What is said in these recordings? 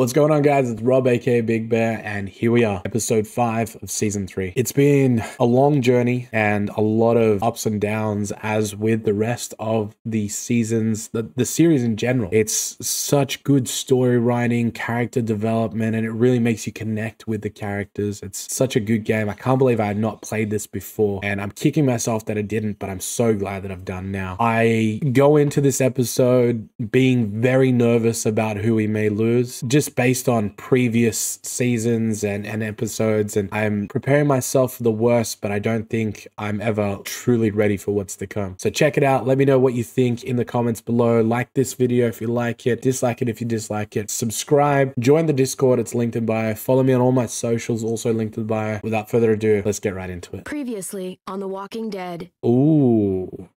What's going on, guys? It's Rob, aka Big Bear, and here we are, episode 5 of season 3. It's been a long journey and a lot of ups and downs, as with the rest of the seasons, the series in general. It's such good story writing, character development, and it really makes you connect with the characters. It's such a good game. I can't believe I had not played this before, and I'm kicking myself that I didn't, but I'm so glad that I've done now. I go into this episode being very nervous about who we may lose, just based on previous seasons and episodes, and I'm preparing myself for the worst, but I don't think I'm ever truly ready for what's to come. So check it out. Let me know what you think in the comments below. Like this video if you like it, dislike it if you dislike it, subscribe, join the Discord, it's linked in bio, follow me on all my socials, also linked in bio. Without further ado, let's get right into it. Previously on The Walking Dead. Ooh.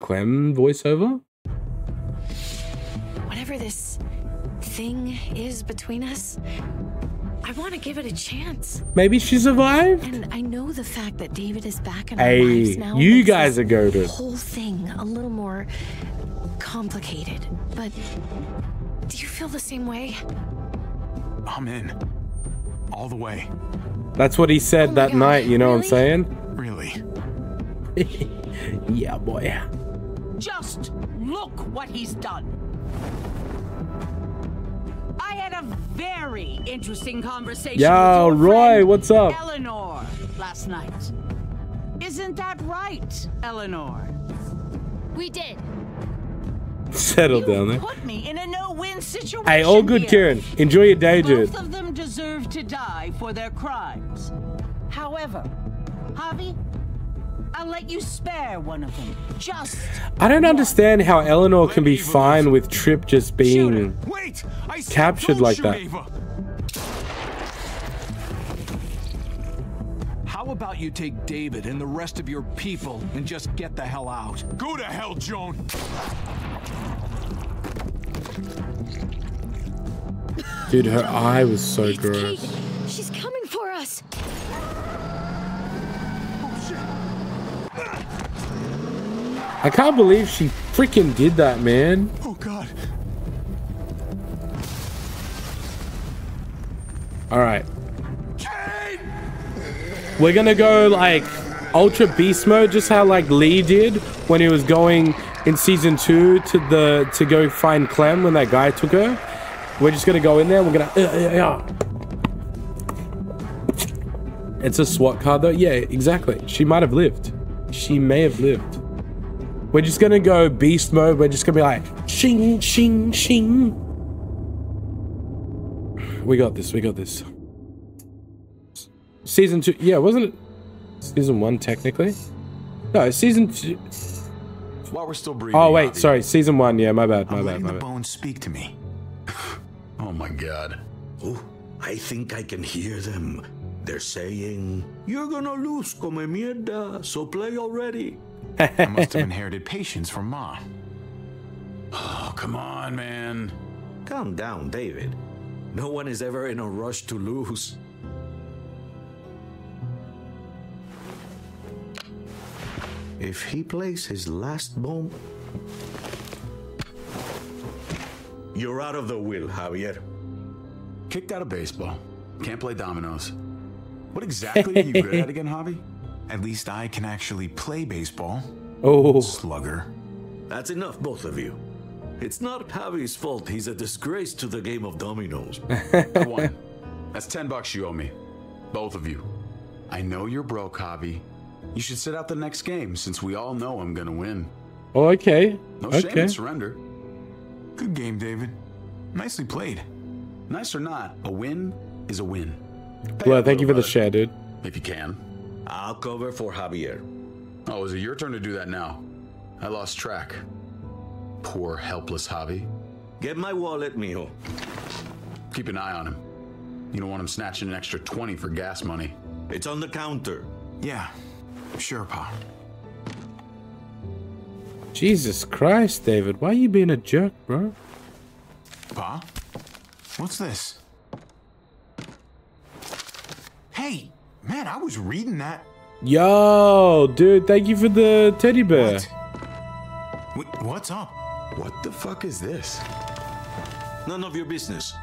Clem voiceover? Whatever this thing is between us, I want to give it a chance. Maybe she survived. And I know the fact that David is back in our lives now. You guys are goated. The whole thing a little more complicated. But do you feel the same way? I'm in. All the way. That's what he said that night, you know what I'm saying? Really? Yeah, boy. Just look what he's done. I had a very interesting conversation with your friend, what's up, Eleanor, last night. Isn't that right, Eleanor? We did. Settle down there. Put me in a no-win situation. Hey, all good, Karen. Enjoy your day, dude. Both of them deserve to die for their crimes. However, Javi, I'll let you spare one of them. I don't understand how Eleanor can be fine with Tripp just being captured like that. How about you take David and the rest of your people and just get the hell out? Go to hell, Joan. Dude, her eye was so gross. Kate. She's coming for us. I can't believe she freaking did that, man. Oh, God. All right. Kate! We're going to go like ultra beast mode, just how like Lee did when he was going in season 2 to go find Clem when that guy took her. We're just going to go in there. We're going to... It's a SWAT card, though. Yeah, exactly. She might have lived. She may have lived. We're just gonna go beast mode. We're just gonna be like, shing, shing, shing. We got this. We got this. Season 2. Yeah, wasn't it season 1 technically? No, season 2. While we're still breathing. Oh wait, sorry, season 1. Yeah, my bad. My bad. My bad. Bones speak to me. Oh my God. Oh, I think I can hear them. They're saying, "You're gonna lose, come mierda. So play already." I must have inherited patience from Ma. Oh, come on, man. Calm down, David. No one is ever in a rush to lose. If he plays his last bomb... You're out of the will, Javier. Kicked out of baseball. Can't play dominoes. What exactly are you good at again, Javi? At least I can actually play baseball. Oh, slugger. That's enough, both of you. It's not Javi's fault. He's a disgrace to the game of dominoes. I won. That's $10 you owe me. Both of you. I know you're broke, Javi. You should sit out the next game since we all know I'm going to win. Oh, okay. No shame in surrender. Good game, David. Nicely played. Nice or not, a win is a win. Well, thank you for the share, dude. If you can. I'll cover for Javier. Oh, is it your turn to do that now? I lost track. Poor, helpless Javi. Get my wallet, mijo. Keep an eye on him. You don't want him snatching an extra 20 for gas money. It's on the counter. Yeah, sure, Pa. Jesus Christ, David. Why are you being a jerk, bro? Pa? What's this? Hey! Man, I was reading that. Yo, dude, thank you for the teddy bear. What's up? What the fuck is this? None of your business.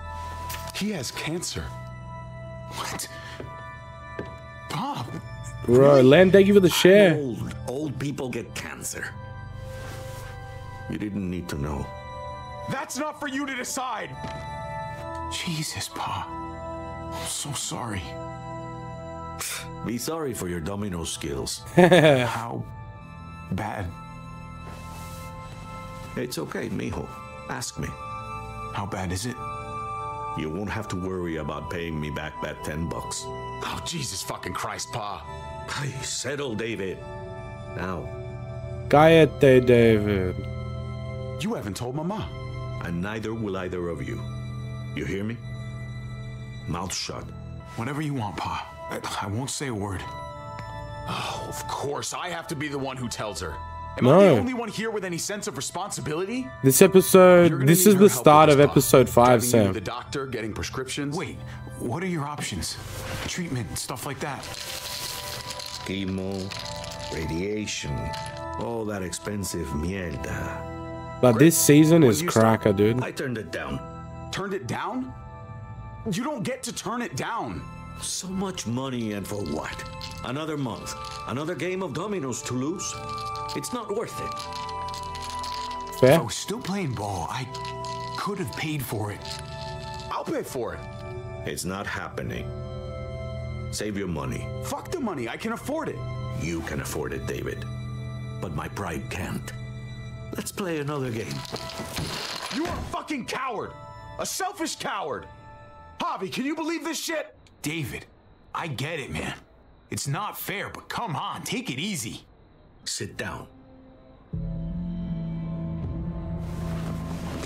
He has cancer. What? Bob. Bro, Len, thank you for the share. Old people get cancer. You didn't need to know. That's not for you to decide. Jesus, Pa. I'm so sorry. Be sorry for your domino skills. How bad? It's okay, mijo. Ask me. How bad is it? You won't have to worry about paying me back that $10. Oh, Jesus fucking Christ, Pa. Please settle, David. Now. Cállate, David. You haven't told Mama. And neither will either of you. You hear me? Mouth shut. Whatever you want, Pa. I won't say a word. Oh, of course. I have to be the one who tells her. Am I the only one here with any sense of responsibility? This episode, this is the start of episode 5, Sam. The doctor, getting prescriptions. Wait, what are your options? Treatment, stuff like that. Chemo, radiation, all that expensive mierda. But this season is cracker, dude. I turned it down. Turned it down? You don't get to turn it down. So much money, and for what? Another month, another game of dominoes to lose. It's not worth it. Fair. I was still playing ball. I could have paid for it. I'll pay for it. It's not happening. Save your money. Fuck the money. I can afford it. You can afford it, David. But my pride can't. Let's play another game. You are a fucking coward. A selfish coward. Javi, can you believe this shit? David, I get it, man. It's not fair, but come on, take it easy. Sit down.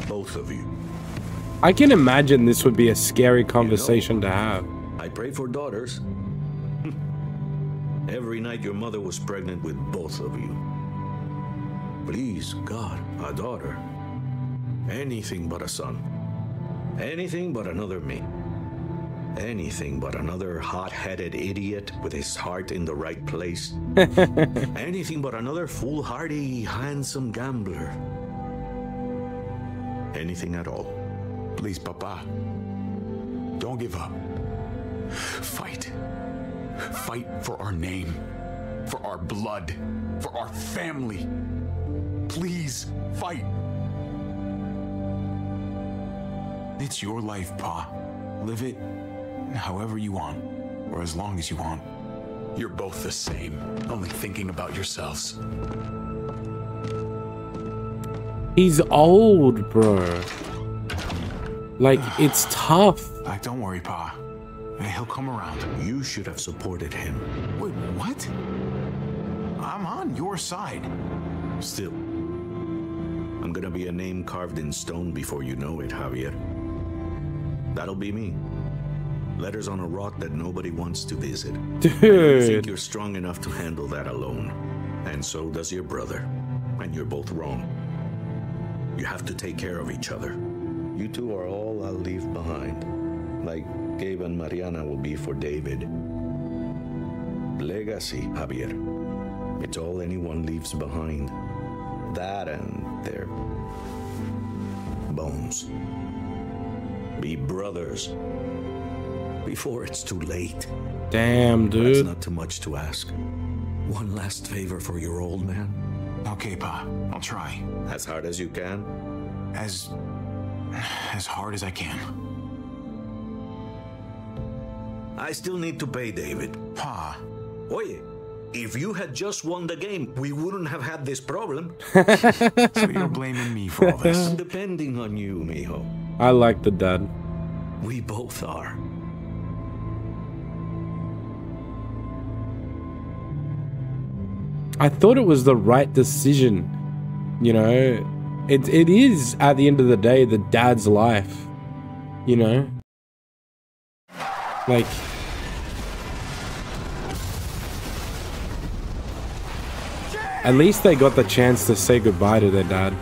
Both of you. I can imagine this would be a scary conversation to have. I pray for daughters. Every night your mother was pregnant with both of you. Please, God, a daughter. Anything but a son. Anything but another me. Anything but another hot-headed idiot with his heart in the right place. Anything but another foolhardy, handsome gambler. Anything at all. Please, Papa. Don't give up. Fight. Fight for our name. For our blood. For our family. Please, fight. It's your life, Pa. Live it however you want, or as long as you want. You're both the same, only thinking about yourselves. He's old, bro. Like, it's tough. Like, don't worry, Pa. He'll come around. You should have supported him. Wait, what? I'm on your side. Still, I'm gonna be a name carved in stone before you know it, Javier. That'll be me. Letters on a rock that nobody wants to visit. Dude. You think you're strong enough to handle that alone. And so does your brother. And you're both wrong. You have to take care of each other. You two are all I'll leave behind. Like Gabe and Mariana will be for David. Legacy, Javier. It's all anyone leaves behind. That and their bones. Be brothers. Before it's too late. Damn, dude. That's not too much to ask. One last favor for your old man. Okay, Pa. I'll try. As hard as you can? As hard as I can. I still need to pay David. Pa. Oye, if you had just won the game, we wouldn't have had this problem. So you're blaming me for all this? I'm depending on you, mijo. I like the dad. We both are. I thought it was the right decision. You know, it is, at the end of the day, the dad's life. You know? Like... at least they got the chance to say goodbye to their dad.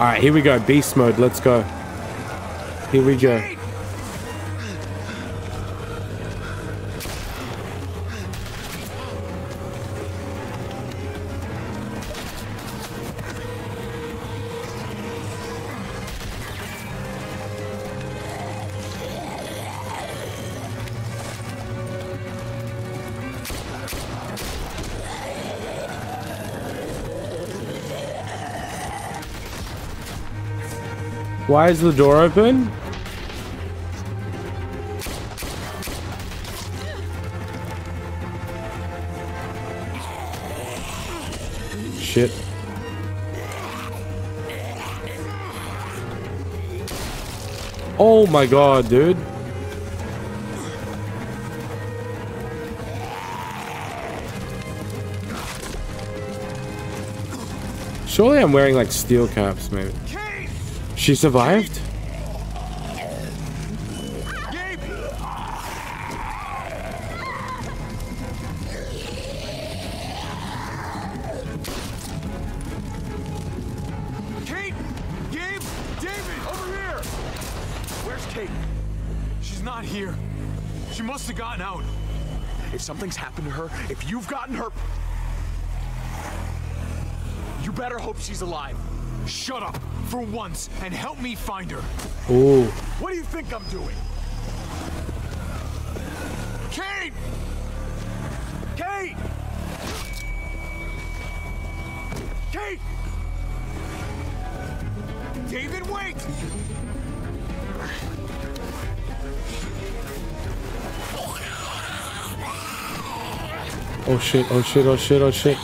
Alright, here we go. Beast mode. Let's go. Here we go. Why is the door open? Shit. Oh my god, dude. Surely I'm wearing like steel caps, maybe. She survived? Something's happened to her. If you've gotten her, you better hope she's alive. Shut up for once and help me find her. Ooh. What do you think I'm doing? Kate! Kate! Kate! David, wait! Oh shit, oh shit, oh shit, oh shit.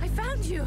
I found you.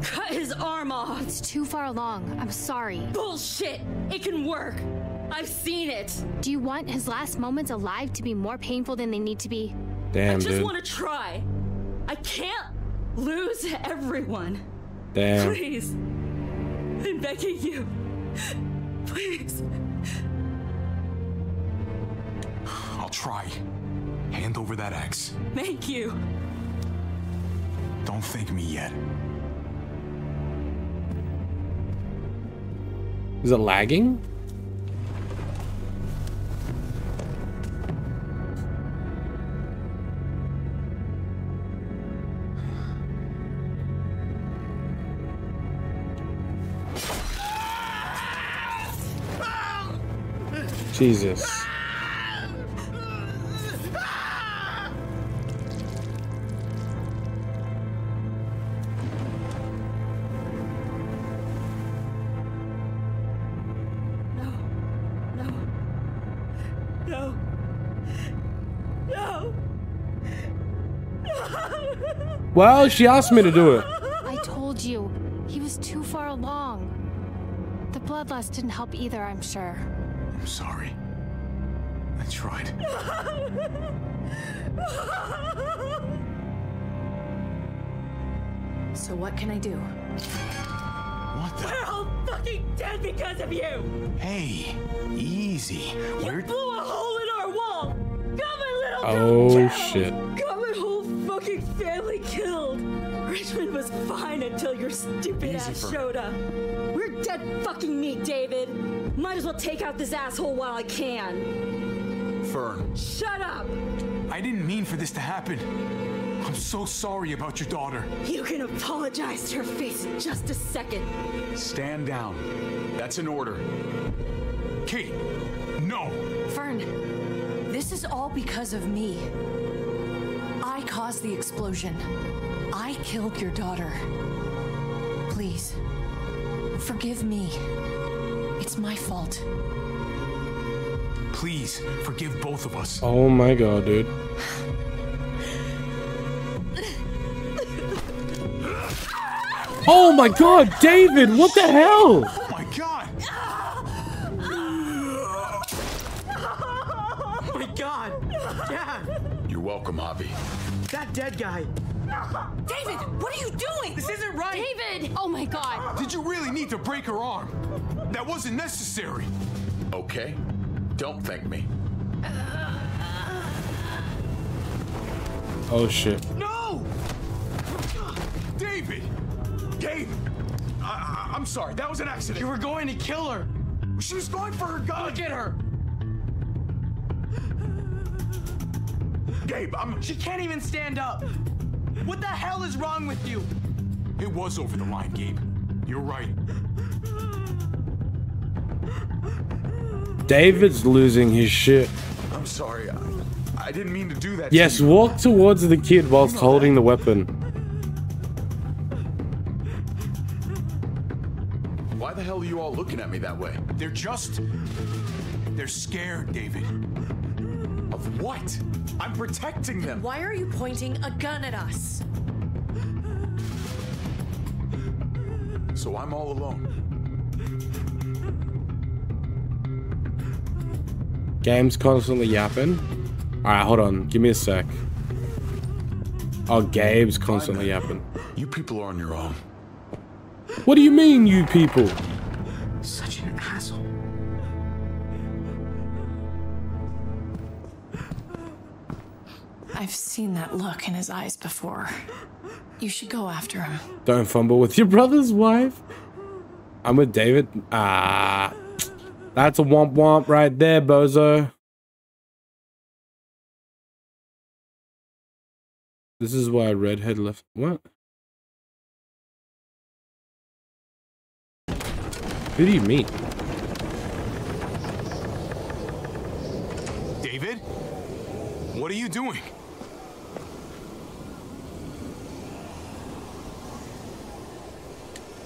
cut his arm off. It's too far along. I'm sorry. Bullshit. It can work. I've seen it. Do you want his last moments alive to be more painful than they need to be? Damn, dude. I just want to try. I can't lose everyone. Damn. Please. I'm begging you. Please. try. Hand over that axe. Thank you. Don't thank me yet. Is it lagging? Jesus. Well, she asked me to do it. I told you, he was too far along. The bloodlust didn't help either, I'm sure. I'm sorry. I tried. So what can I do? What the? We're all fucking dead because of you! Hey, easy. You blew a hole in our wall! Got my little girl killed. Shit. Got my whole fucking family killed! Richmond was fine until your stupid ass showed up. We're dead fucking meat, David. Might as well take out this asshole while I can. Fern. Shut up! I didn't mean for this to happen. I'm so sorry about your daughter. You can apologize to her face in just a second. Stand down. That's an order. Kate, no! Fern, this is all because of me. I caused the explosion. I killed your daughter. Please, forgive me. It's my fault. Please forgive both of us. Oh my god, dude. Oh my god, David, what the hell? Oh my god. Oh my god. Dad. You're welcome, Javi. That dead guy. David, what are you doing? This isn't right. David, oh my god. Did you really need to break her arm? That wasn't necessary. Okay, don't thank me. Oh shit. No! David! Gabe! I'm sorry, that was an accident. You were going to kill her. She was going for her gun. Look at her! Gabe, she can't even stand up. What the hell is wrong with you? It was over the line, Gabe. You're right. David's losing his shit. I'm sorry. I didn't mean to do that. Yes, to you. Walk towards the kid whilst holding the weapon. Why the hell are you all looking at me that way? They're scared, David. Of what? I'm protecting them. Why are you pointing a gun at us? So I'm all alone. Game's constantly yapping. Alright, hold on. Give me a sec. Oh, Gabe's constantly yapping. You people are on your own. What do you mean, you people? Such an asshole. I've seen that look in his eyes before. You should go after him. Don't fumble with your brother's wife. I'm with David. Ah. That's a womp womp right there, bozo. This is why Redhead left. What? Who do you mean? David? What are you doing?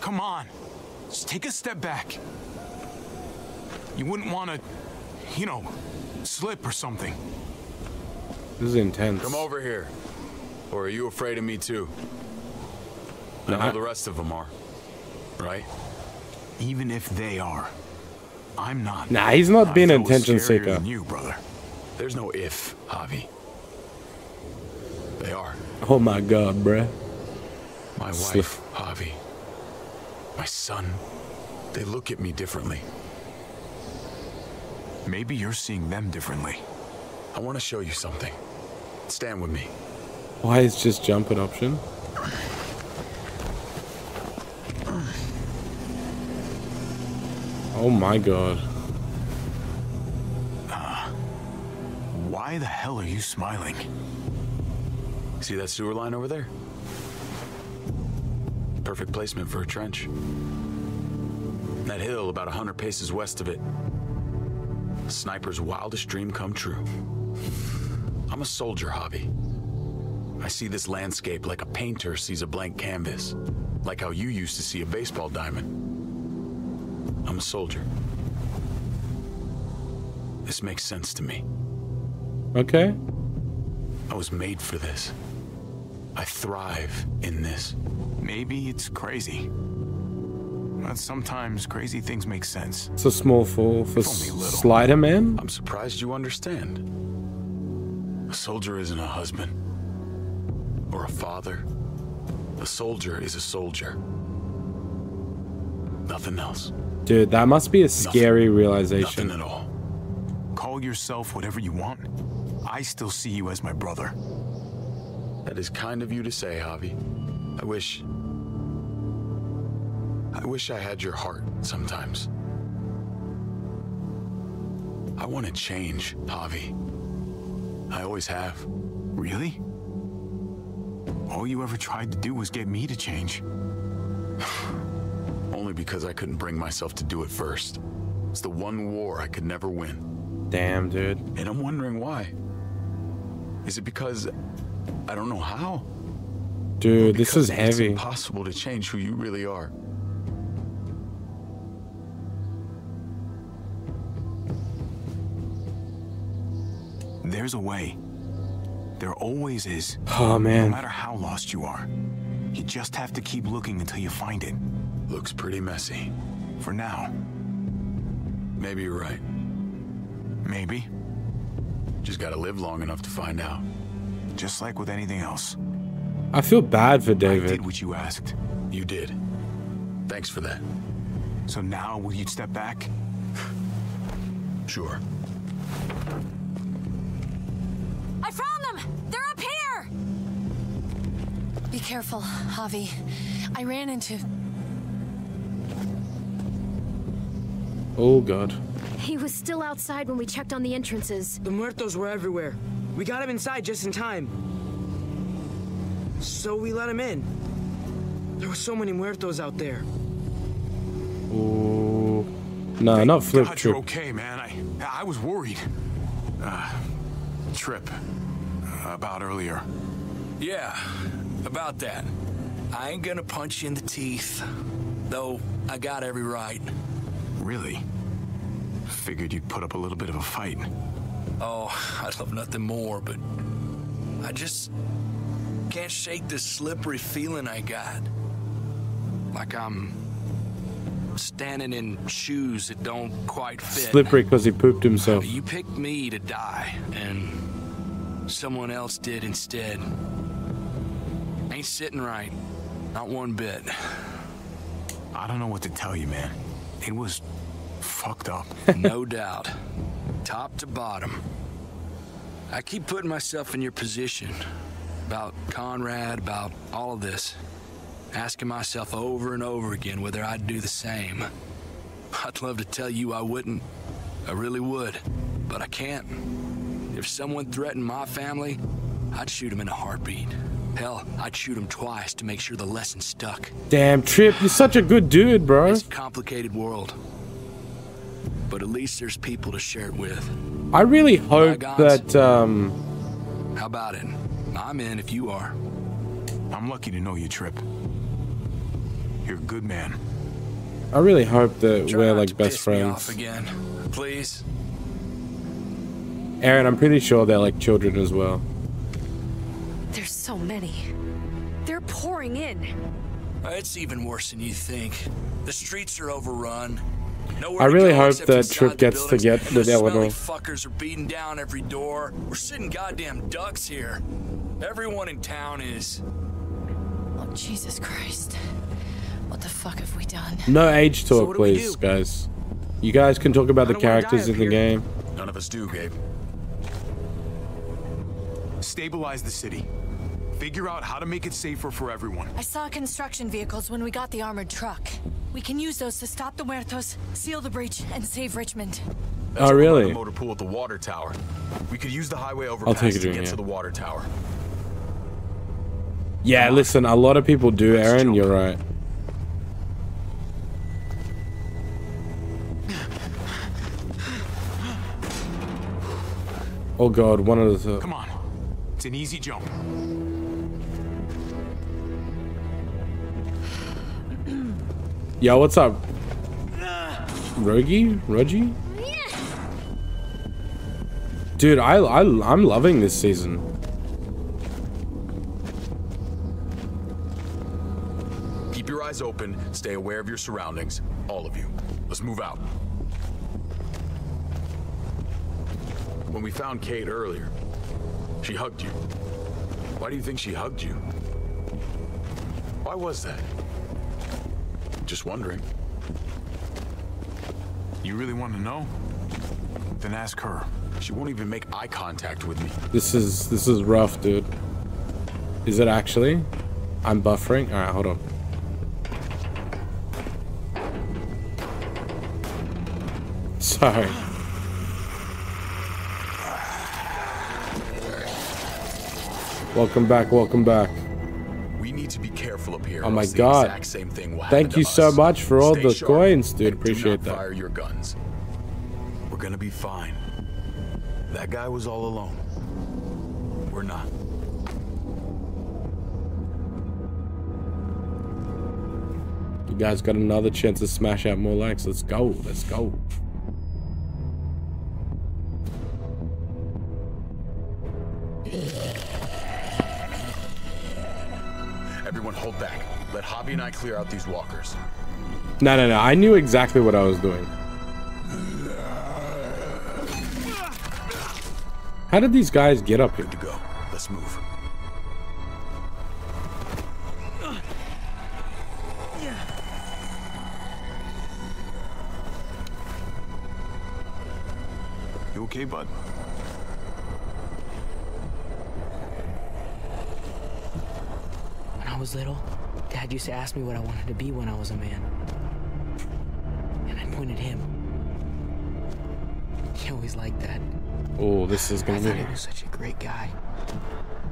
Come on. Just take a step back. You wouldn't want to, you know, slip or something. This is intense. Come over here. Or are you afraid of me too? No, I know the rest of them are. Right? Even if they are, I'm not. Nah, he's not being an attention seeker. You, brother. There's no if, Javi. They are. Oh my god, bruh. My wife, Javi. My son. They look at me differently. Maybe you're seeing them differently, I want to show you something. Stand with me. Why is just jump an option? Oh my god. Why the hell are you smiling? See that sewer line over there? Perfect placement for a trench. That hill about 100 paces west of it. Sniper's wildest dream come true. I'm a soldier, Javi. I see this landscape like a painter sees a blank canvas. Like how you used to see a baseball diamond. I'm a soldier. This makes sense to me. Okay. I was made for this. I thrive in this. Maybe it's crazy. But sometimes crazy things make sense. It's a small fall for Slider Man. I'm surprised you understand. A soldier isn't a husband. Or a father. A soldier is a soldier. Nothing else. Dude, that must be a scary realization. Nothing at all. Call yourself whatever you want. I still see you as my brother. That is kind of you to say, Javi. I wish I had your heart sometimes. I want to change, Javi. I always have. Really? All you ever tried to do was get me to change. Only because I couldn't bring myself to do it first. It's the one war I could never win. Damn, dude. And I'm wondering why. Is it because I don't know how? Dude, this is heavy. It's impossible to change who you really are. There's a way. There always is. Oh, man. No matter how lost you are, you just have to keep looking until you find it. Looks pretty messy. For now. Maybe you're right. Maybe. Just gotta live long enough to find out. Just like with anything else. I feel bad for David. I did what you asked. You did. Thanks for that. So now will you step back? Sure. I found them! They're up here! Be careful, Javi. I ran into... Oh, God. He was still outside when we checked on the entrances. The muertos were everywhere. We got him inside just in time. So we let him in. There were so many muertos out there. Oh. No, not Flip Trip. Okay, man. I was worried. Trip about earlier. Yeah, about that. I ain't gonna punch you in the teeth, though I got every right. Really? Figured you'd put up a little bit of a fight. Oh, I'd love nothing more, but I just can't shake this slippery feeling I got. Like I'm standing in shoes that don't quite fit. Slippery because he pooped himself. You picked me to die, and someone else did instead. Ain't sitting right. Not one bit. I don't know what to tell you, man. It was fucked up. No doubt. Top to bottom. I keep putting myself in your position. About Conrad, about all of this. Asking myself over and over again whether I'd do the same. I'd love to tell you I wouldn't. I really would. But I can't. If someone threatened my family, I'd shoot him in a heartbeat. Hell, I'd shoot him twice to make sure the lesson stuck. Damn, Trip, you're such a good dude, bro. It's a complicated world. But at least there's people to share it with. I really hope that, How about it? I'm in if you are. I'm lucky to know you, Trip. You're a good man. I really hope that we're like best friends. Again, please. Aaron, I'm pretty sure they're like children as well. There's so many. They're pouring in. It's even worse than you think. The streets are overrun. I really hope that Trip gets to get the Eleanor. Fuckers are beating down every door. We're sitting goddamn ducks here. Everyone in town is. Oh, Jesus Christ. What the fuck have we done? No age talk, please, guys. You guys can talk about the characters in the game. None of us do, Gabe. Stabilize the city. Figure out how to make it safer for everyone. I saw construction vehicles when we got the armored truck. We can use those to stop the Muertos, seal the breach, and save Richmond. Oh, really? Motor pool at the water tower. We could use the highway overpass to get to the water tower. Yeah, listen, a lot of people do, Aaron. You're right. Oh God, one of the. Come on, it's an easy jump. Yo, what's up, Reggie? Dude, I'm loving this season. Keep your eyes open. Stay aware of your surroundings, all of you. Let's move out. When we found Kate earlier, she hugged you. Why do you think she hugged you? Why was that? Just wondering. You really want to know? Then ask her. She won't even make eye contact with me. This is rough, dude. Is it actually? I'm buffering. All right, hold on. Sorry. Welcome back. Welcome back. We need to be careful up here. Oh my God. Thank you so much for all the coins, dude. Appreciate that. Fire your guns. We're gonna be fine. That guy was all alone. We're not. You guys got another chance to smash out more likes. Let's go. Let's go. Everyone hold back. Let Javi and I clear out these walkers. No, no, no. I knew exactly what I was doing. How did these guys get up here? Good to go. Let's move. You okay, bud? When I was little, Dad used to ask me what I wanted to be when I was a man. And I pointed him. He always liked that. Oh, this is gonna be. He was such a great guy.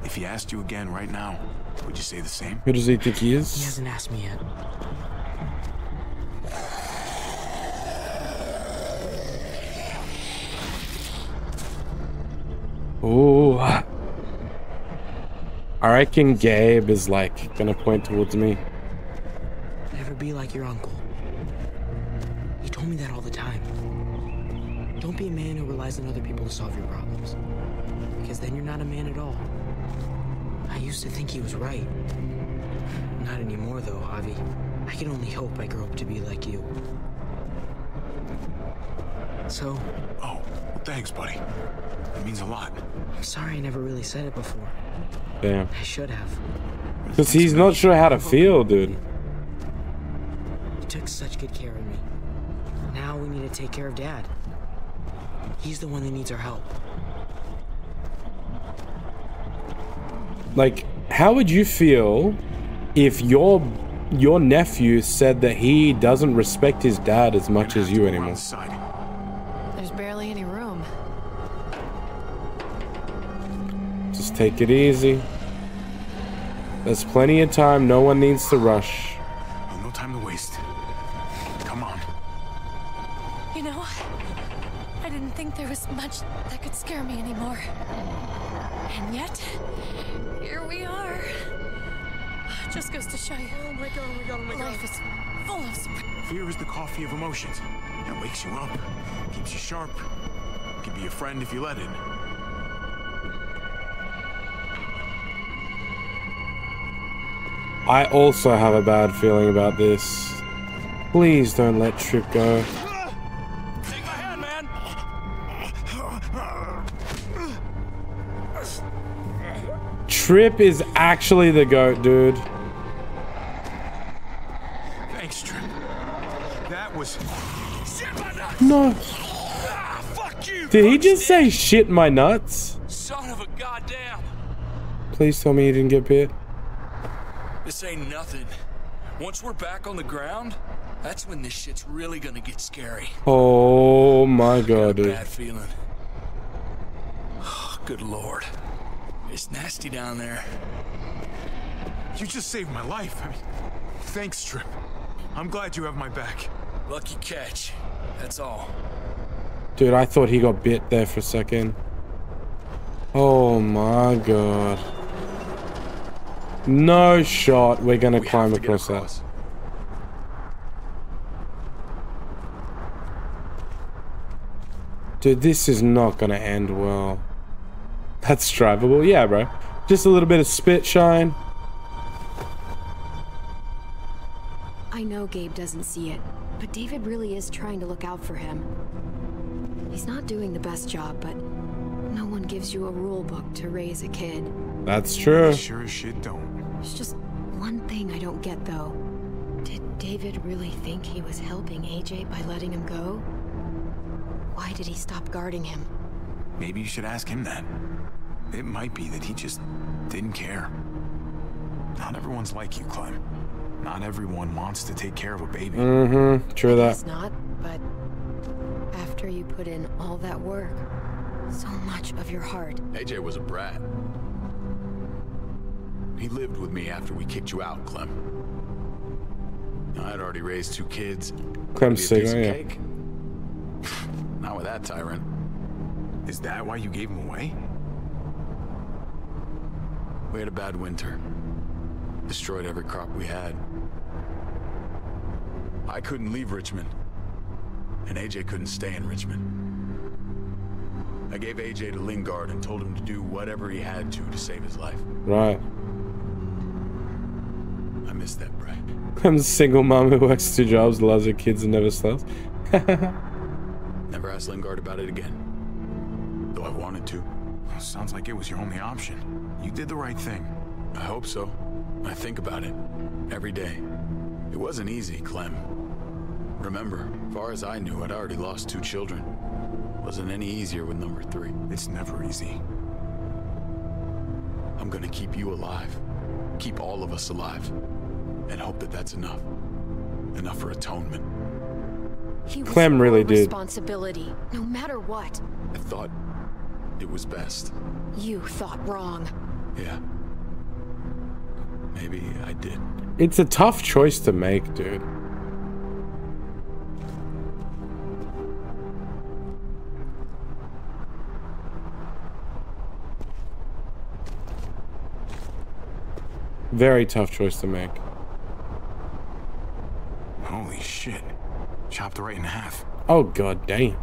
If he asked you again right now, would you say the same? Who does he think he is? He hasn't asked me yet. Oh, I reckon Gabe is like gonna point towards me. Never be like your uncle. He told me that all the time. Don't be a man who relies on other people to solve your problems, because then you're not a man at all. I used to think he was right. Not anymore though, Javi. I can only hope I grow up to be like you. So... Oh, thanks, buddy. It means a lot. I'm sorry I never really said it before. Damn. I should have. Because he's not sure how to feel, dude. You took such good care of me. Now we need to take care of Dad. He's the one that needs our help. Like, how would you feel if your nephew said that he doesn't respect his dad as much as you anymore? There's barely any room. Just take it easy. There's plenty of time. No one needs to rush. No time to waste. Come on. You know, I didn't think there was much that could scare me anymore. And yet, here we are. Just goes to show you. Oh my God, oh my God, oh my God. Life is full of surprises. Fear is the coffee of emotions. It wakes you up, keeps you sharp. Can be your friend if you let it. I also have a bad feeling about this. Please don't let Tripp go. Tripp is actually the goat, dude. Thanks, Tripp. That was shit my nuts. No. Ah, fuck you. Did he just say shit my nuts? Son of a goddamn. Please tell me you didn't get bit. This ain't nothing. Once we're back on the ground, that's when this shit's really gonna get scary. Oh my god, dude. Bad feeling. Oh, good lord. It's nasty down there. You just saved my life. I mean, thanks, Tripp. I'm glad you have my back. Lucky catch. That's all. Dude, I thought he got bit there for a second. Oh my god. No shot. We're gonna climb across that. Dude, this is not gonna end well. That's drivable. Yeah, bro. Just a little bit of spit shine. I know Gabe doesn't see it, but David really is trying to look out for him. He's not doing the best job, but no one gives you a rule book to raise a kid. That's true. I sure as shit don't. There's just one thing I don't get, though. Did David really think he was helping AJ by letting him go? Why did he stop guarding him? Maybe you should ask him that. It might be that he just didn't care. Not everyone's like you, Clem. Not everyone wants to take care of a baby. Mm-hmm. True that. It's not, but after you put in all that work, so much of your heart. AJ was a brat. He lived with me after we kicked you out, Clem. I had already raised 2 kids. Clem's sick, yeah. Not with that tyrant. Is that why you gave him away? We had a bad winter. Destroyed every crop we had. I couldn't leave Richmond, and AJ couldn't stay in Richmond. I gave AJ to Lingard and told him to do whatever he had to save his life. Right. I miss that brat. I'm a single mom who works 2 jobs, loves her kids, and never stops. Never asked Lingard about it again, though I wanted to. Well, sounds like it was your only option. You did the right thing. I hope so. I think about it every day. It wasn't easy, Clem. Remember, far as I knew, I'd already lost 2 children. Wasn't any easier with number 3. It's never easy. I'm gonna keep you alive. Keep all of us alive. And hope that that's enough. Enough for atonement. Clem really did. Responsibility, no matter what. I thought it was best. You thought wrong. Yeah. Maybe I did. It's a tough choice to make, dude. Very tough choice to make. Holy shit. Chopped right in half. Oh, god damn.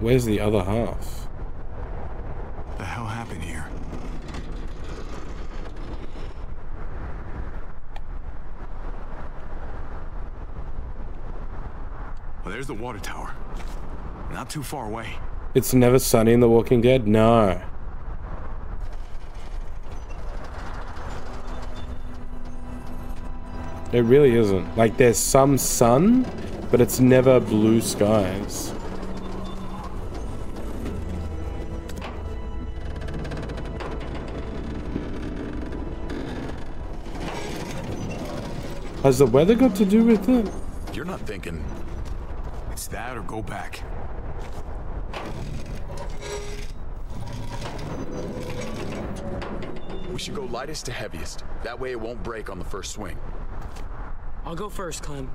Where's the other half? What the hell happened here? Well, there's the water tower. Not too far away. It's never sunny in The Walking Dead? No. It really isn't. Like, there's some sun, but it's never blue skies. Has the weather got to do with it? You're not thinking... It's that or go back. We should go lightest to heaviest. That way it won't break on the first swing. I'll go first, Clem.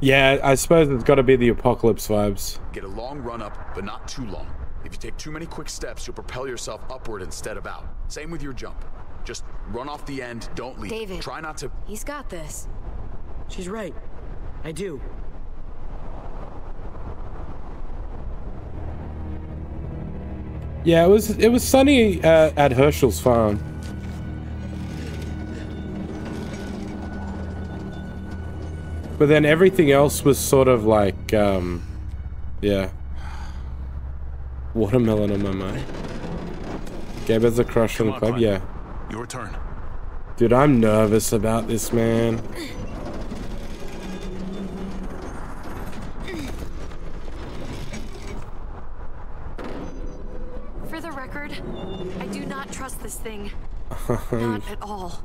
Yeah, I suppose it's got to be the apocalypse vibes. Get a long run up, but not too long. If you take too many quick steps, you'll propel yourself upward instead of out. Same with your jump. Just run off the end, don't leave. David, try not to... He's got this. She's right. I do. Yeah, it was sunny at Herschel's farm. But then everything else was sort of like, yeah. Watermelon on my mind. Gabe has a crush on the club, yeah. Your turn. Dude, I'm nervous about this, man. record, I do not trust this thing. Not at all.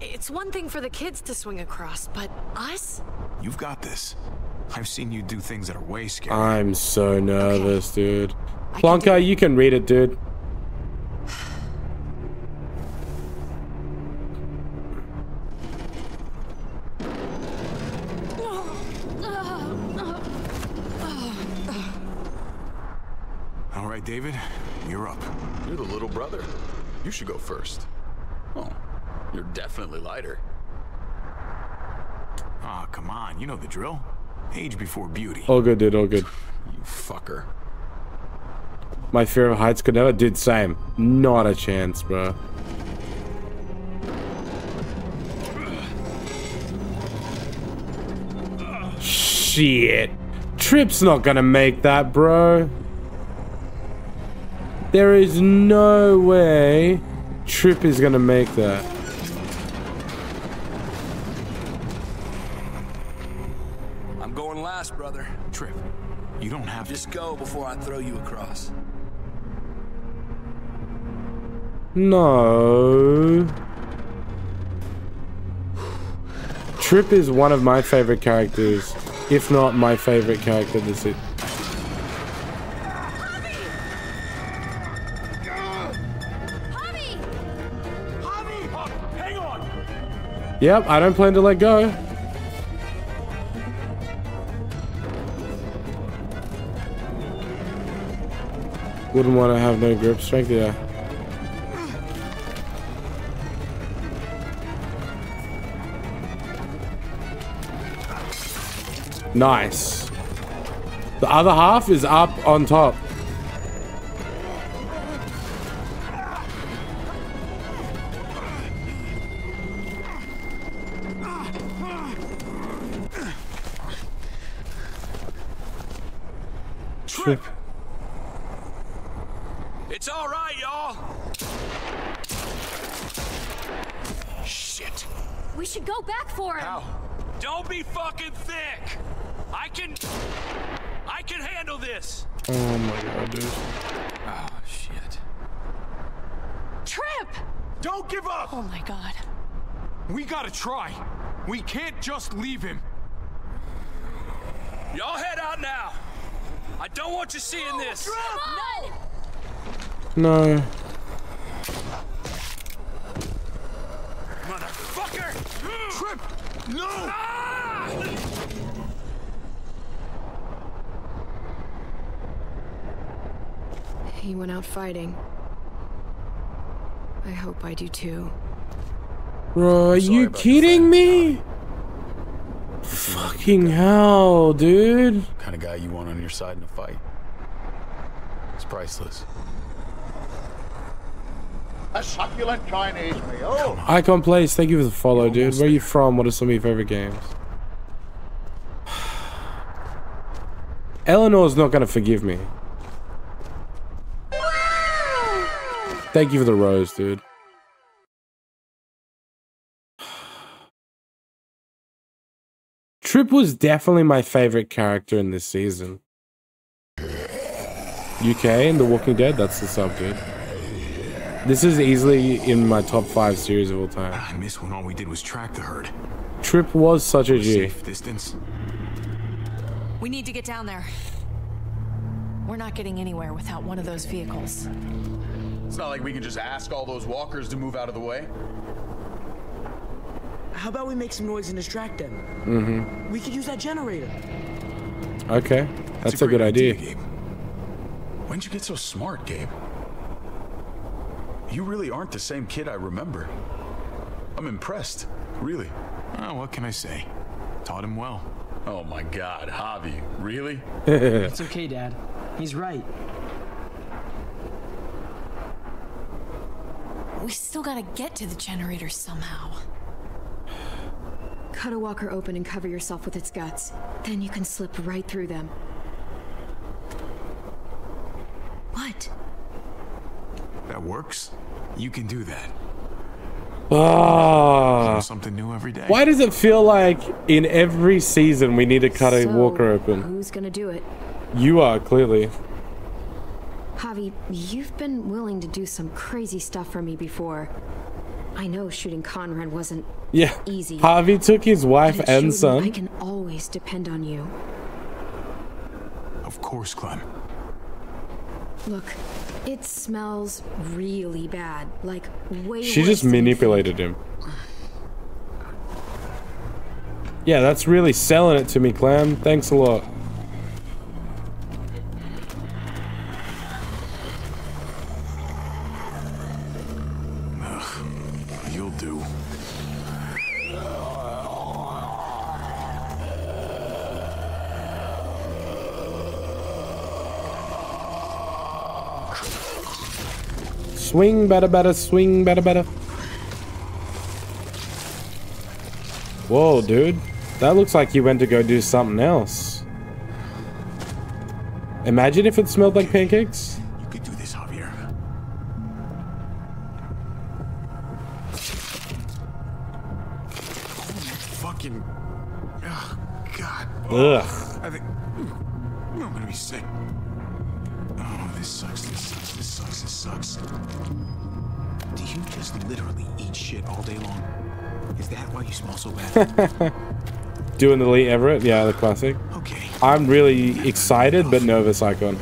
It's one thing for the kids to swing across, but us? You've got this. I've seen you do things that are way scary. I'm so nervous, dude. Blanca, you can read it, dude. All right, David, you're up. You're the little brother. You should go first. Oh, you're definitely lighter. Ah, come on. You know the drill. Age before beauty. All good, dude. All good. You fucker. My fear of heights could never. Dude, same. Not a chance, bro. Shit. Tripp's not gonna make that, bro. There is no way Tripp is gonna make that. I'm going last, brother. Tripp, you don't have to. Just go before I throw you across. No. Tripp is one of my favorite characters, if not my favorite character this is. Yep, I don't plan to let go. Wouldn't want to have no grip strength, yeah. Nice. The other half is up on top. It's all right, y'all. Shit. We should go back for it. Don't be fucking thick. I can handle this. Oh my god, dude. Oh shit. Tripp! Don't give up. Oh my god. We gotta try. We can't just leave him. Y'all head out now. I don't want you seeing this. No. Motherfucker! Tripp! No! Ah! He went out fighting. I hope I do too. Bro, are you kidding me? Fucking hell, dude. What kind of guy you want on your side in a fight? It's priceless. A succulent Chinese meal. Icon Place, thank you for the follow, dude. Where are you from? What are some of your favorite games? Eleanor's not gonna forgive me. Thank you for the rose, dude. Tripp was definitely my favorite character in this season. UK and The Walking Dead, that's the sub, dude. This is easily in my top 5 series of all time. I miss when all we did was track the herd. Tripp was such a G. Distance. We need to get down there. We're not getting anywhere without one of those vehicles. It's not like we can just ask all those walkers to move out of the way. How about we make some noise and distract them? Mm-hmm. We could use that generator. Okay, that's a good idea. Gabe. When'd you get so smart, Gabe? You really aren't the same kid I remember. I'm impressed, really. Oh, what can I say? Taught him well. Oh my God, Javi, really? It's okay, Dad. He's right. We still gotta get to the generator somehow. Cut a walker open and cover yourself with its guts. Then you can slip right through them. What? That works. You can do that. Oh. Something new every day. Why does it feel like in every season we need to cut a walker open? Who's gonna do it? You are, clearly. Javi, you've been willing to do some crazy stuff for me before. I know shooting Conrad wasn't easy. Javi took his wife and son. I can always depend on you. Of course, Clem. Look, it smells really bad. Like way worse. She just manipulated him. Yeah, that's really selling it to me, Clem. Thanks a lot. Swing, better, better, swing, better, better. Whoa, dude. That looks like you went to go do something else. Imagine if it smelled like pancakes. You could do this, Javier. Fucking... Ugh, God. Ugh. I think... I'm gonna be sick. Oh, this sucks, this sucks, this sucks, this sucks. Do you just literally eat shit all day long? Is that why you smell so bad? Doing the Lee Everett, yeah, the classic. Okay. I'm really excited but nervous, Icon.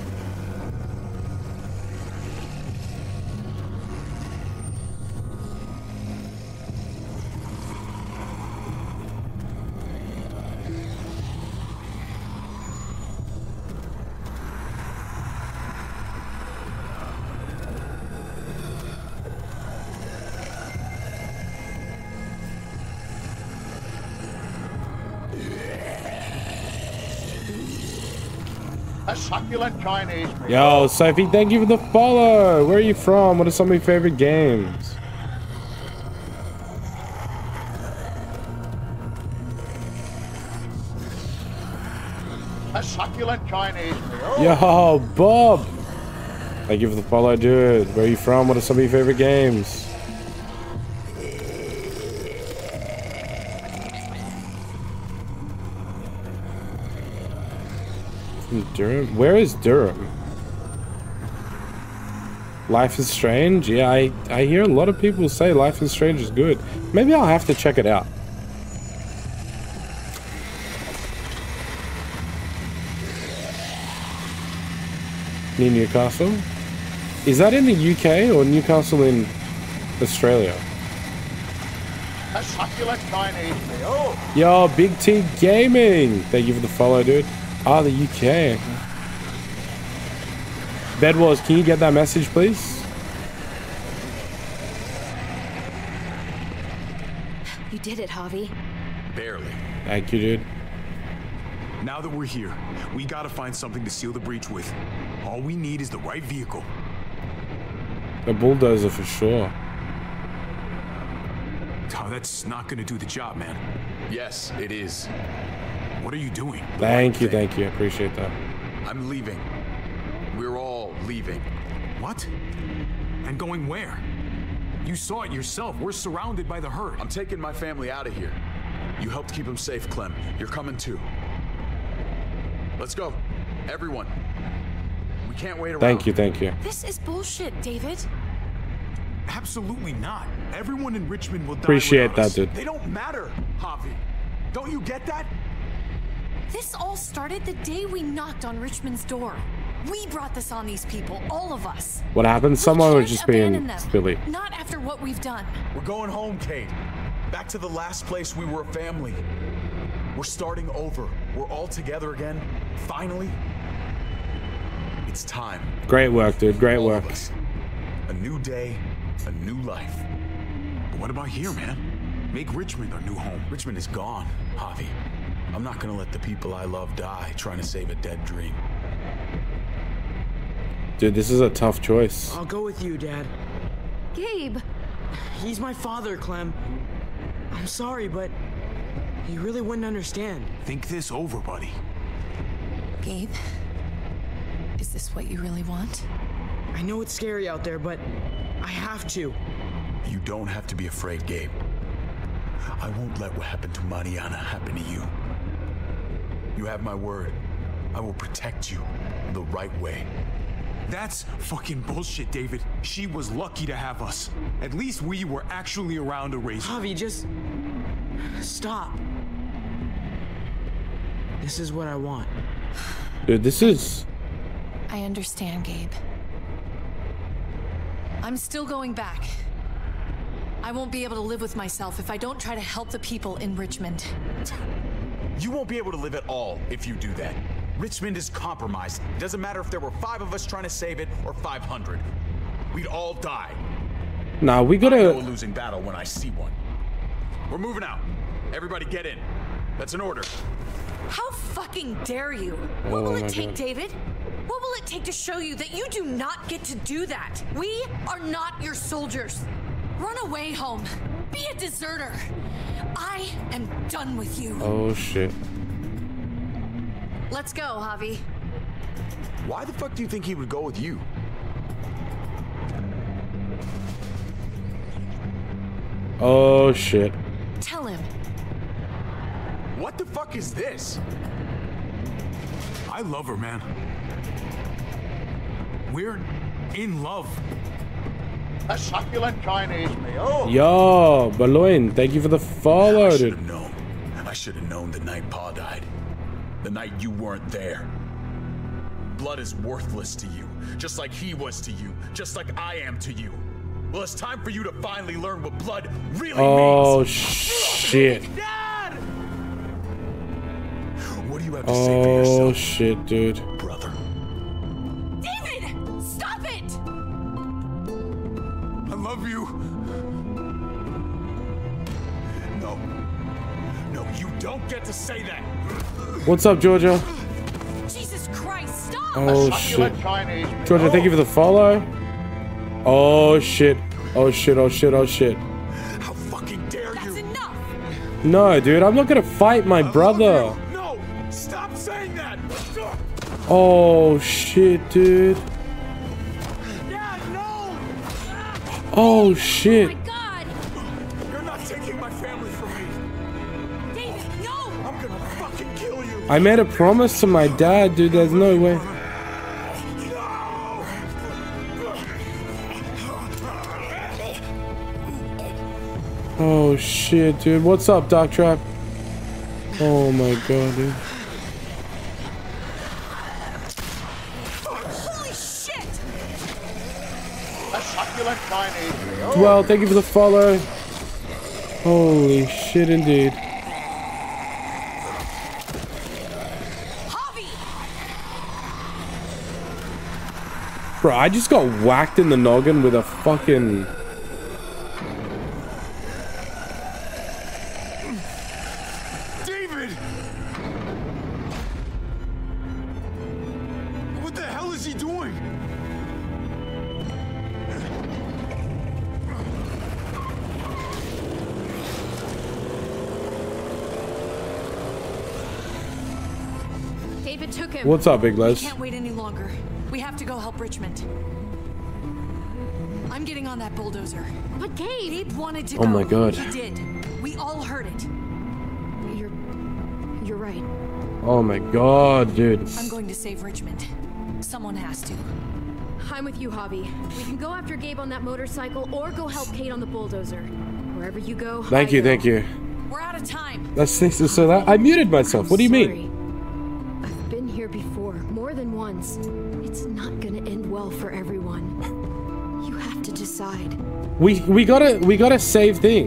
Yo, Sophie, thank you for the follow. Where are you from? What are some of your favorite games? A succulent Chinese meal. Yo, Bob. Thank you for the follow, dude. Where are you from? What are some of your favorite games? Durham? Where is Durham? Life is Strange? Yeah, I hear a lot of people say Life is Strange is good. Maybe I'll have to check it out. Near Newcastle? Is that in the UK or Newcastle in Australia? A succulent Chinese meal. Yo, Big T Gaming! Thank you for the follow, dude. Ah, the UK. Bed Wars, can you get that message, please? You did it, Javi. Barely. Thank you, dude. Now that we're here, we gotta find something to seal the breach with. All we need is the right vehicle. A bulldozer for sure. Oh, that's not gonna do the job, man. Yes, it is. What are you doing? Thank you. I appreciate that. I'm leaving. We're all leaving. What? And going where? You saw it yourself. We're surrounded by the herd. I'm taking my family out of here. You helped keep them safe, Clem. You're coming too. Let's go. Everyone. We can't wait around. Thank you. This is bullshit, David. Absolutely not. Everyone in Richmond will die. Appreciate that, dude. They don't matter, Javi. Don't you get that? This all started the day we knocked on Richmond's door. We brought this on these people, all of us. What happened? Someone was just being silly. Not after what we've done. We're going home, Kate. Back to the last place we were a family. We're starting over. We're all together again. Finally. It's time. Great work, dude. Great work. A new day, a new life. But what about here, man? Make Richmond our new home. Richmond is gone, Javi. I'm not gonna let the people I love die trying to save a dead dream. Dude, this is a tough choice. I'll go with you, Dad. Gabe! He's my father, Clem. I'm sorry, but he really wouldn't understand. Think this over, buddy. Gabe, is this what you really want? I know it's scary out there, but I have to. You don't have to be afraid, Gabe. I won't let what happened to Mariana happen to you. You have my word. I will protect you the right way. That's fucking bullshit, David. She was lucky to have us. At least we were actually around to raise her. Javi, just stop. This is what I want. Dude, this is... I understand, Gabe. I'm still going back. I won't be able to live with myself if I don't try to help the people in Richmond. You won't be able to live at all if you do that. Richmond is compromised. It doesn't matter if there were 5 of us trying to save it or 500. We'd all die. Nah, we gotta go losing battle when I see one. We're moving out. Everybody get in. That's an order. How fucking dare you? What will it take, David? What will it take to show you that you do not get to do that? We are not your soldiers. Run away home. Be a deserter. I am done with you. Oh shit. Let's go, Javi. Why the fuck do you think he would go with you? Oh shit. Tell him. What the fuck is this? I love her, man. We're in love. A succulent Chinese meal. Yo, Balloon, thank you for the follow, dude. I should have known the night Pa died. The night you weren't there. Blood is worthless to you, just like he was to you, just like I am to you. Well, it's time for you to finally learn what blood really means. Oh, shit. What do you have to say for yourself? Oh, shit, dude. Brother. David, stop it! I love you. No. No, you don't get to say that. What's up, Georgia? Jesus Christ, stop! Oh shit. Georgia, thank you for the follow. Oh shit. Oh shit, oh shit, oh shit. How fucking dare you? That's enough. No, dude, I'm not gonna fight my brother. No, stop saying that. Oh shit, dude. Yeah, no. Oh shit. Oh my God. You're not taking my family from me. David, no. I'm gonna fucking kill you. I made a promise to my dad, dude. There's no way. Oh shit, dude. What's up, Doc Trap? Oh my God, dude. Holy shit! Well, thank you for the follow. Holy shit, indeed. Bro, I just got whacked in the noggin with a fucking... David! What the hell is he doing? David took him. What's up, Big Les? Can't wait any longer. We have to go help Richmond. I'm getting on that bulldozer. But Gabe wanted to go. Oh my God. He did. We all heard it. You're right. Oh my God, dude. I'm going to save Richmond. Someone has to. I'm with you, Javi. We can go after Gabe on that motorcycle or go help Kate on the bulldozer. Wherever you go. Thank you, thank you. We're out of time. That's nice to say that. I muted myself. What do you mean? I've been here before, more than once. It's not gonna end well for everyone. You have to decide. We gotta save thing.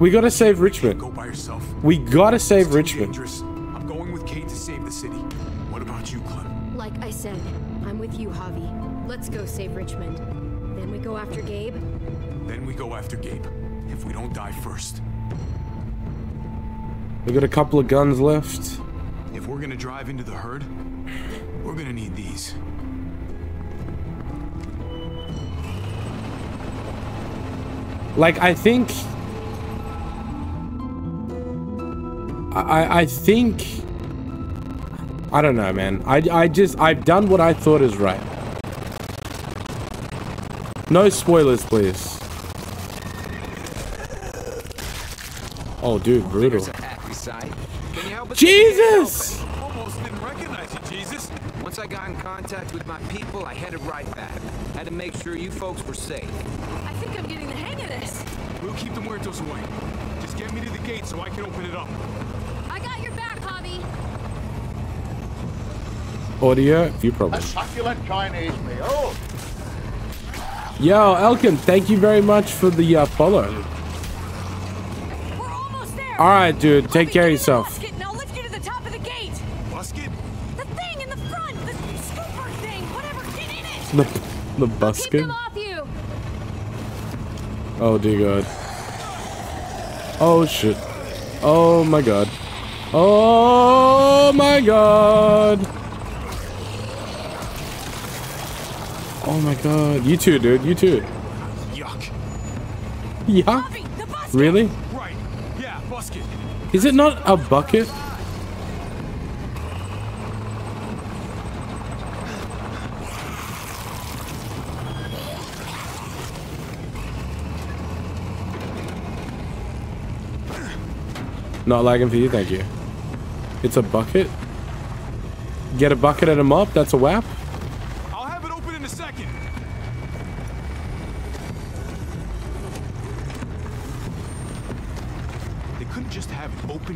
We gotta save Richmond. Go by yourself. We gotta save Richmond. Dangerous. I'm going with Kate to save the city. What about you, Clint? Like I said, I'm with you, Javi. Let's go save Richmond. Then we go after Gabe. If we don't die first. We got a couple of guns left. If we're gonna drive into the herd, we're gonna need these. Like, I think... I don't know, man. I've done what I thought is right. No spoilers, please. Oh, dude, brutal. Jesus! Once I got in contact with my people, I headed right back. Had to make sure you folks were safe. I think I'm getting the hang of this. We'll keep the Muertos away. Just get me to the gate so I can open it up. I got your back, Javi. Audio, view problem. A succulent Chinese meal. Yo, Elkin, thank you very much for the follow. We're almost there. All right, dude, take care of yourself. Now let's get to the top of the gate. Musket? The thing in the front, the scooper thing, whatever, get in it. The busket? Keep them off you. Oh dear God. Oh shit. Oh my God. Oh my God. Oh my God. You too, dude. You too. Yuck. Yeah? Really? Right. Yeah, busket. Is it not a bucket? Not lagging for you, thank you. It's a bucket? Get a bucket and a mop? That's a whap?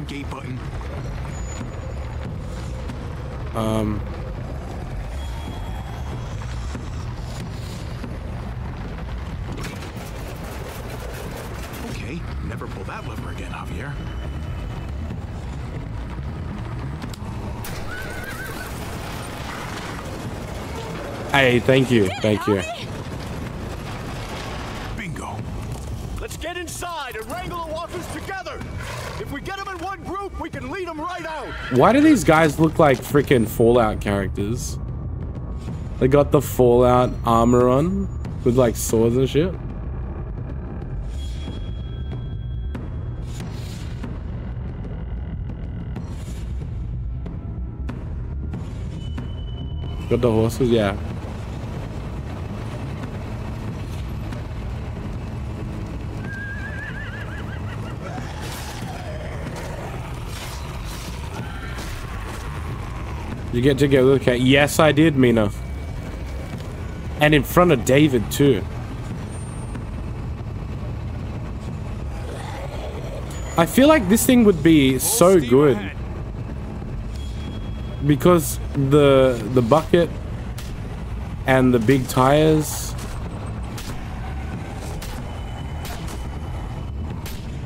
Gate button. Okay, never pull that lever again, Javier. Hey, thank you, thank you. Bingo. Let's get inside and wrangle the walkers together. If we get them in one group, we can lead them right out. Why do these guys look like freaking Fallout characters? They got the Fallout armor on with like swords and shit. Got the horses, yeah. You get together, okay? Yes, I did, Mina. And in front of David too. I feel like this thing would be so good because the bucket and the big tires.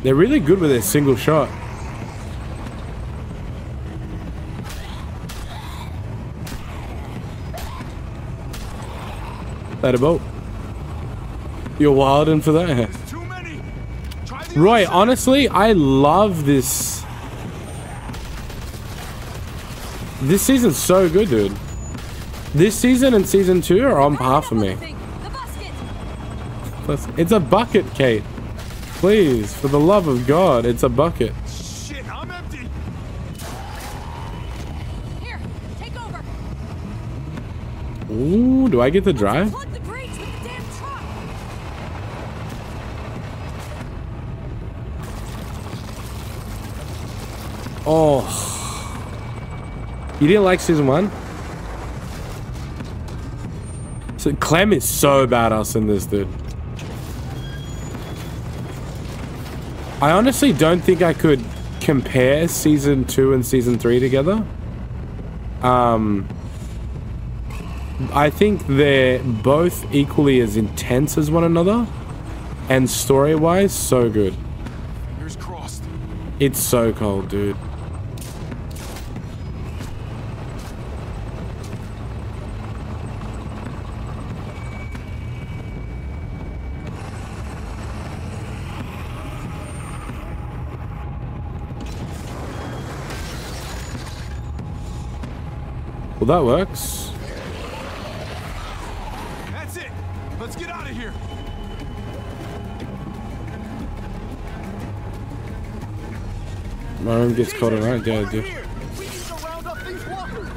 They're really good with a single shot. That a boat. You're wildin' for that. Roy, honestly, I love this. This season's so good, dude. This season and season 2 are on par for me. It's a bucket, Kate. Please, for the love of God, it's a bucket. Shit, I'm empty. Here, take over. Ooh, do I get to drive? Oh, you didn't like season 1? So Clem is so badass in this, dude. I honestly don't think I could compare season 2 and season 3 together. I think they're both equally as intense as one another, and story-wise, so good. It's so cold, dude. Well, that works. That's it. Let's get out of here. My room gets cold at night, yeah, I do. We need to round up these walkers.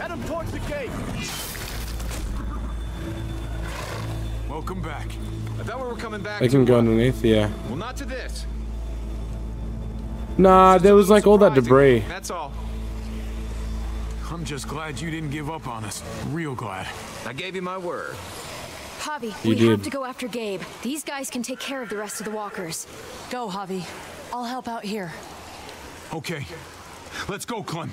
Head them towards the gate. Welcome back. I thought we were coming back. They can go underneath, yeah. Well, not to this. Nah, there was like all that debris. That's all. I'm just glad you didn't give up on us. Real glad. I gave you my word. Javi, we have to go after Gabe. These guys can take care of the rest of the walkers. Go, Javi. I'll help out here. Okay. Let's go, Clint.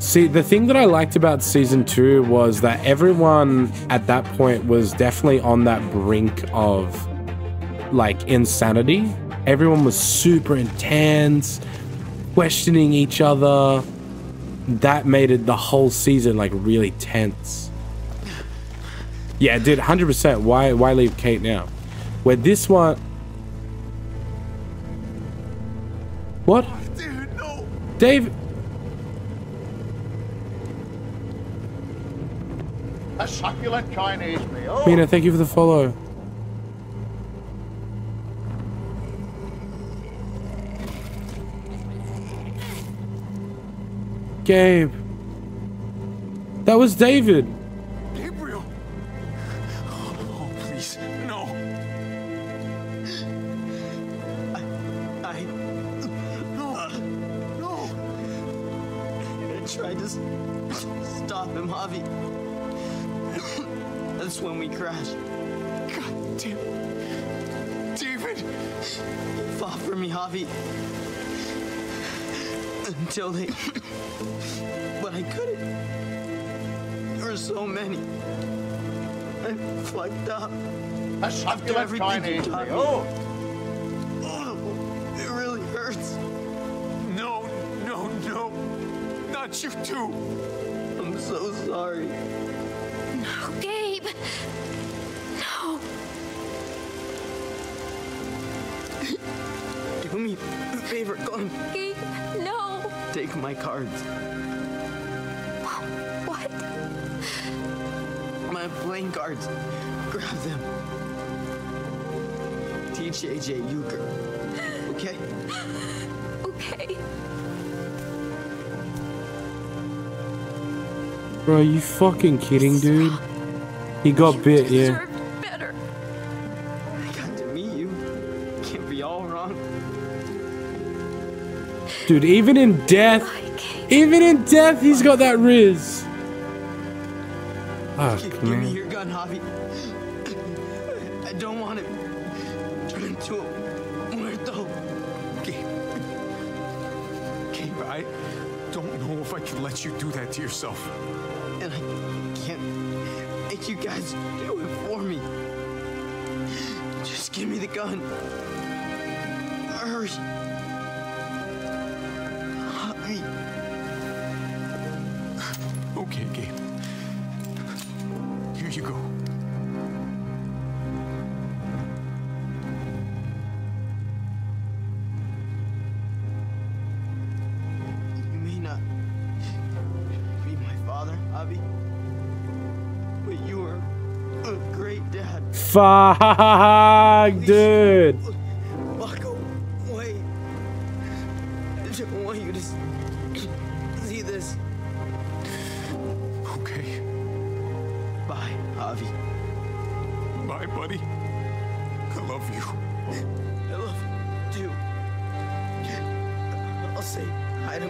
See, the thing that I liked about Season 2 was that everyone at that point was definitely on that brink of, like, insanity. Everyone was super intense, questioning each other. That made it the whole season, like, really tense. Yeah, dude, 100%. Why leave Kate now? Where this one... What? Dude, no. Dave... A succulent Chinese meal. Mina, thank you for the follow. Gabe. That was David. Gabriel. Oh, please, no. I tried to stop him, Javi. That's when we crashed. God damn. David! He fought for me, Javi. Until they... But I couldn't. There were so many. I fucked up. After everything you taught me. Oh, it really hurts. No, no, no. Not you too. I'm so sorry. No, Gabe! No! Do me a favor, Glenn. Gabe, no! Take my cards. What? My playing cards. Grab them. Teach AJ Euchre. Okay? Okay. Bro, are you fucking kidding, dude? He got bit, yeah. Better. I got to meet you. Can't be all wrong. Dude, even in death, he's got that riz. Oh, give me your gun, Javi. I don't want it. Turn into a muerto. Okay, right? Don't know if I can let you do that to yourself. And I can't make you guys do it for me. Just give me the gun. Hurry. Hurry. Okay, Gabe. Here you go. Fuck, dude. Fuck away. I don't want you to see this. Okay. Bye, Javi. Bye, buddy. I love you. I love you too. I'll say hi to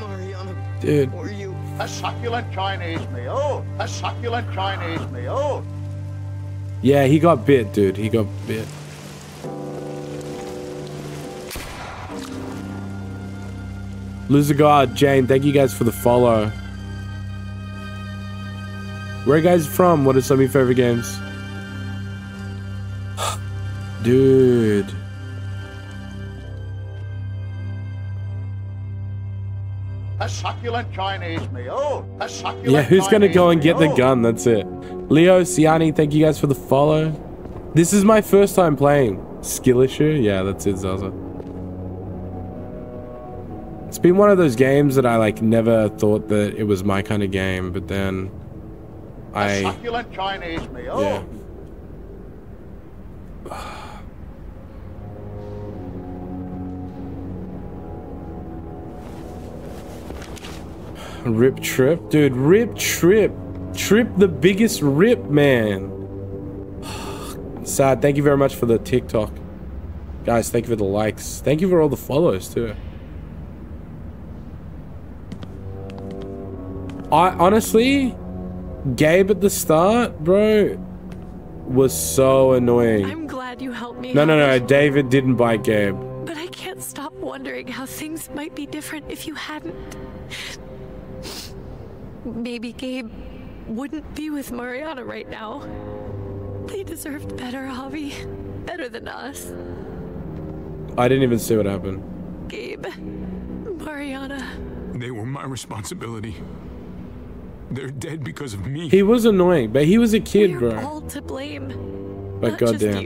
Mariana. Dude. Or you. A succulent Chinese meal. A succulent Chinese meal. Yeah, he got bit, dude. He got bit. Loser guard, Jane. Thank you guys for the follow. Where are you guys from? What are some of your favorite games? Dude. A succulent Chinese meal. A succulent yeah, who's going to go and get the gun? That's it. Leo, Siani, thank you guys for the follow. This is my first time playing. Skill issue? Yeah, that's it, Zaza. It's been one of those games that I, like, never thought that it was my kind of game, but then I... A succulent Chinese meal. Yeah. Rip Trip, dude. Rip Trip. Trip the biggest rip, man. Sad. Thank you very much for the TikTok. Guys, thank you for the likes. Thank you for all the follows too. Honestly, Gabe at the start, bro, was so annoying. I'm glad you helped me. No, David didn't bite Gabe. But I can't stop wondering how things might be different if you hadn't. Maybe Gabe wouldn't be with Mariana right now. They deserved better, Javi. Better than us. I didn't even see what happened. Gabe, Mariana. They were my responsibility. They're dead because of me. He was annoying, but he was a kid, bro. We're all to blame. But goddamn,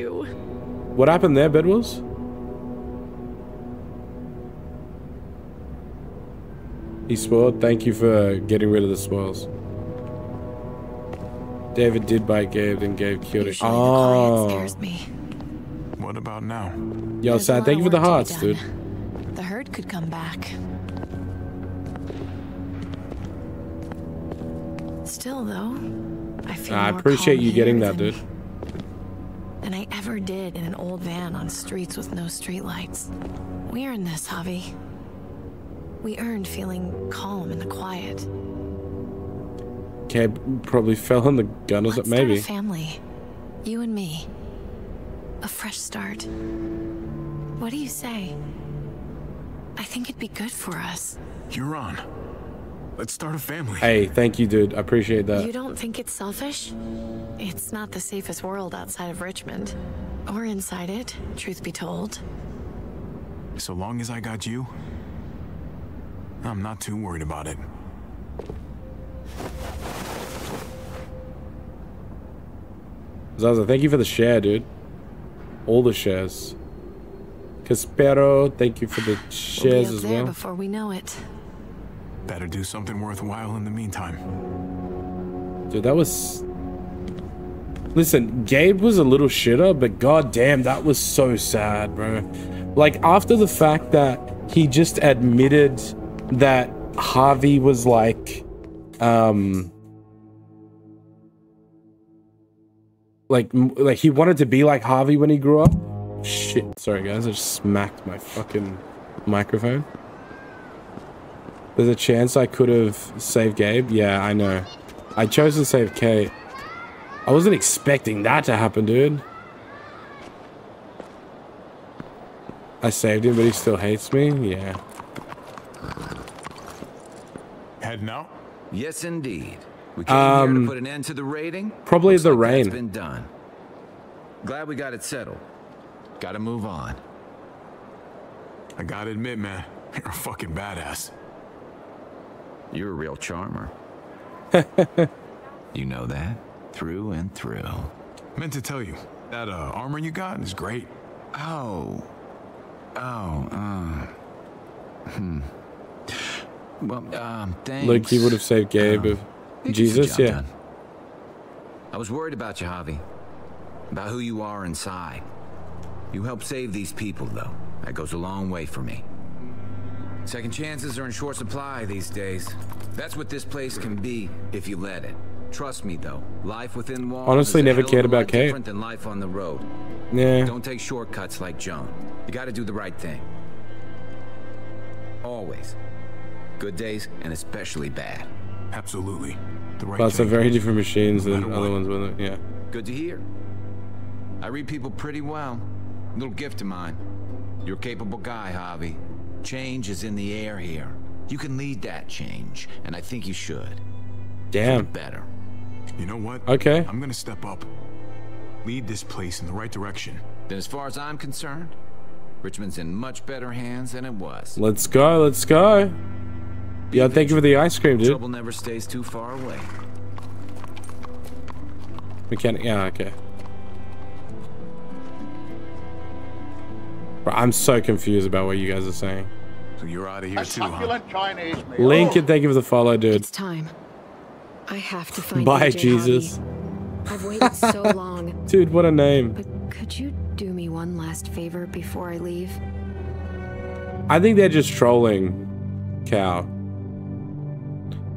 what happened there, Bedwells? He spoiled. Thank you for getting rid of the spoils. David did bite Gabe, then Gabe killed it. Oh. Scares me. What about now? Yo, Sad, thank you for the hearts, dude. The herd could come back. Still, though, I feel I appreciate you getting that, dude. Than I ever did in an old van on streets with no streetlights. We earned this, Javi. We earned feeling calm in the quiet. Gabe probably fell on the gun or something, maybe. A family, you and me. A fresh start. What do you say? I think it'd be good for us. You're on. Let's start a family. Hey, thank you, dude. I appreciate that. You don't think it's selfish? It's not the safest world outside of Richmond. Or inside it, truth be told. So long as I got you, I'm not too worried about it. Zaza, thank you for the share, dude. All the shares. Caspero, thank you for the shares as well. Before we know it. Better do something worthwhile in the meantime. Dude, that was... Listen, Gabe was a little shitter, but goddamn, that was so sad, bro. Like, after the fact that he just admitted that Javi was like he wanted to be like Javi when he grew up. Shit, sorry guys, I just smacked my fucking microphone. There's a chance I could have saved Gabe. Yeah, I know. I chose to save Kate. I wasn't expecting that to happen, dude. I saved him, but he still hates me. Yeah. Heading out? Yes, indeed. We came here to put an end to the raiding. Probably the rain. It's been done. Glad we got it settled. Got to move on. I gotta admit, man, you're a fucking badass. You're a real charmer. You know that through and through. Meant to tell you that armor you got is great. Well, thanks. Like he would have saved Gabe if Jesus, yeah. Done. I was worried about you, Javi. About who you are inside. You helped save these people, though. That goes a long way for me. Second chances are in short supply these days. That's what this place can be if you let it. Trust me, though. Life within walls. Honestly, never cared about Kate. Different than life on the road. Yeah. Don't take shortcuts like Joan. You got to do the right thing. Always. Good days and especially bad. Absolutely. The right things are very different machines than other ones, wasn't it? Yeah. Good to hear. I read people pretty well. Little gift of mine. You're a capable guy, Javi. Change is in the air here. You can lead that change, and I think you should. Damn. Better. You know what? Okay. I'm gonna step up. Lead this place in the right direction. Then as far as I'm concerned, Richmond's in much better hands than it was. Let's go, let's go. Yeah, thank you for the ice cream, dude. Trouble never stays too far away. We can't, yeah, okay. Bro, I'm so confused about what you guys are saying. So you're out of here too, huh? Lincoln, thank you for the follow, dude. It's time. I have to find Bye, AJ Jesus. I've waited so long. Dude, what a name. But could you do me one last favor before I leave? I think they're just trolling Cow.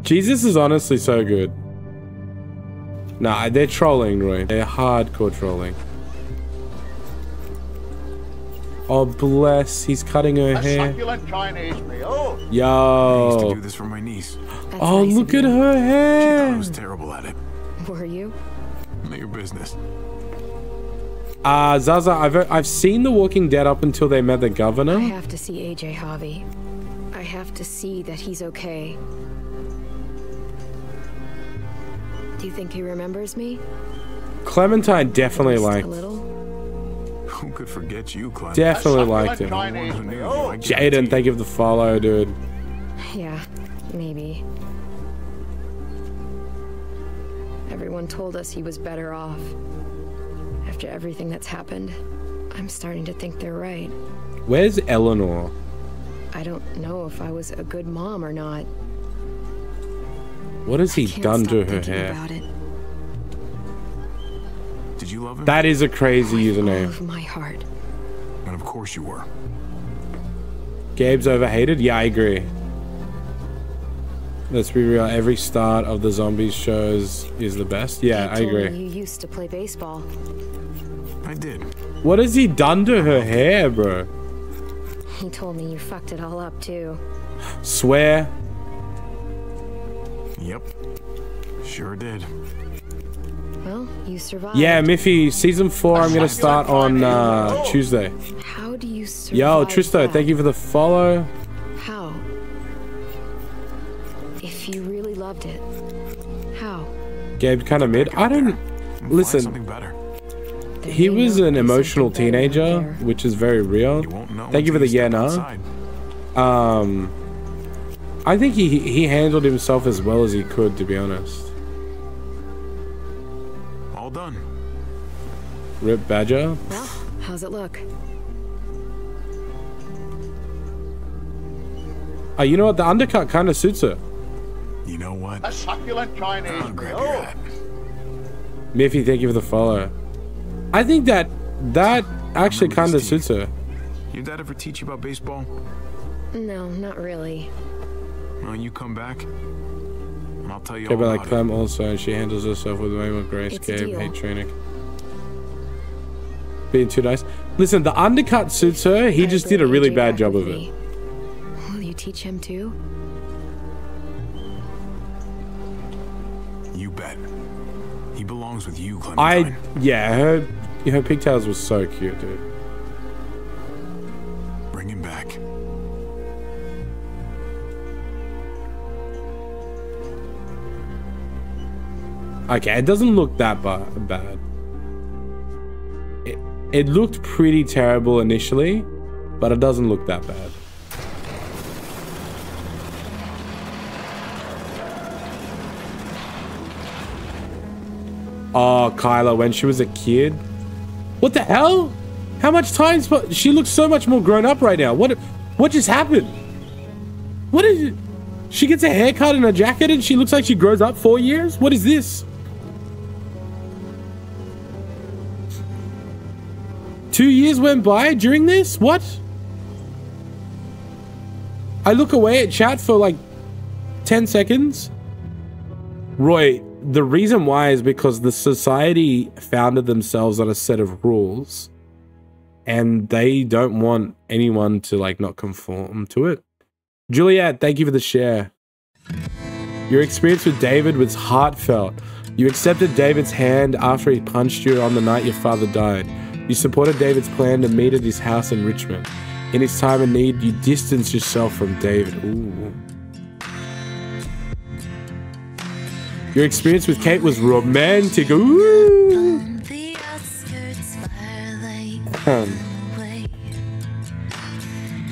Jesus is honestly so good. Nah, they're trolling, Roy. They're hardcore trolling. Oh, bless. He's cutting her hair. Succulent Chinese meal. Yo. I used to do this for my niece. That's nice. Look at her hair. She thought I was terrible at it. Were you? Not your business. Zaza, I've seen The Walking Dead up until they met the governor. I have to see AJ Javi. I have to see that he's okay. Do you think he remembers me? Clementine definitely liked. Who could forget you, Clementine? Definitely liked him. Jaden, thank you for the follow, dude. Yeah, maybe. Everyone told us he was better off. After everything that's happened, I'm starting to think they're right. Where's Eleanor? I don't know if I was a good mom or not. What has he done to her hair? Did you love him? That is a crazy username. Of my heart. And of course you were. Gabe's overhated? Yeah, I agree. Let's be real. Every start of the zombies shows is the best. Yeah, I agree. You used to play baseball. I did. What has he done to her hair, bro? He told me you fucked it all up too. Swear. Yep. Sure did. Well, you survived. Yeah, Miffy, season 4. I'm gonna start on Tuesday. How do you survive? Yo, Tristo, thank you for the follow. How? If you really loved it, how? Gabe, kind of mid. I don't listen. Something better. He was an emotional teenager, which is very real. Thank you for the I think he handled himself as well as he could, to be honest. All done. Rip Badger. Well, how's it look? Oh, you know what? The undercut kind of suits her. You know what? A succulent Chinese. Miffy, thank you for the follow. I think that actually kind of suits her. Your dad ever teach you about baseball? No, not really. Well, you come back, and I'll tell you all about it. But like Clem also, and she handles herself with way more grace. Gabe, hate training. Being too nice. Listen, the undercut suits her. He just did a really bad job of it. Will you teach him too? You bet. He belongs with you, Clementine. Her pigtails were so cute, dude. Bring him back. Okay, it doesn't look that bad. It looked pretty terrible initially, but it doesn't look that bad. Oh, Kyla, when she was a kid. What the hell? How much time? She looks so much more grown up right now. What just happened? What is it? She gets a haircut and a jacket and she looks like she grows up 4 years? What is this? 2 years went by during this? What? I look away at chat for like 10 seconds. Roy. The reason why is because the society founded themselves on a set of rules and they don't want anyone to like not conform to it. Juliet, thank you for the share. Your experience with David was heartfelt. You accepted David's hand after he punched you on the night your father died. You supported David's plan to meet at his house in Richmond. In his time of need, you distanced yourself from David. Ooh. Your experience with Kate was romantic. Ooh.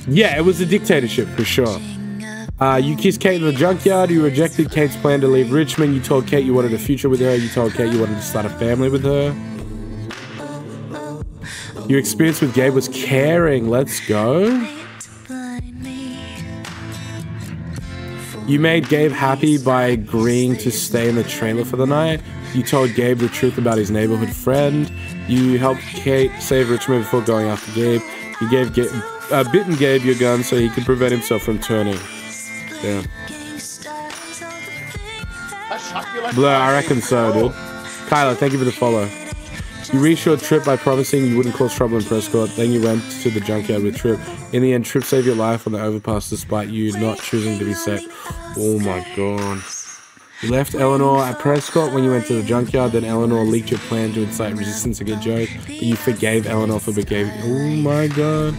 Yeah, it was a dictatorship for sure. You kissed Kate in the junkyard. You rejected Kate's plan to leave Richmond. You told Kate you wanted a future with her. You told Kate you wanted to start a family with her. Your experience with Gabe was caring. Let's go. You made Gabe happy by agreeing to stay in the trailer for the night. You told Gabe the truth about his neighborhood friend. You helped Kate save Richmond before going after Gabe. You gave bitten Gabe your gun so he could prevent himself from turning. Yeah. Blur, I reckon so, dude. Kyla, thank you for the follow. You reassured Tripp by promising you wouldn't cause trouble in Prescott. Then you went to the junkyard with Tripp. In the end, Tripp saved your life on the overpass despite you not choosing to be safe. Oh my god. You left Eleanor at Prescott when you went to the junkyard. Then Eleanor leaked your plan to incite resistance against Joan. But you forgave Eleanor for behaving. Oh my god.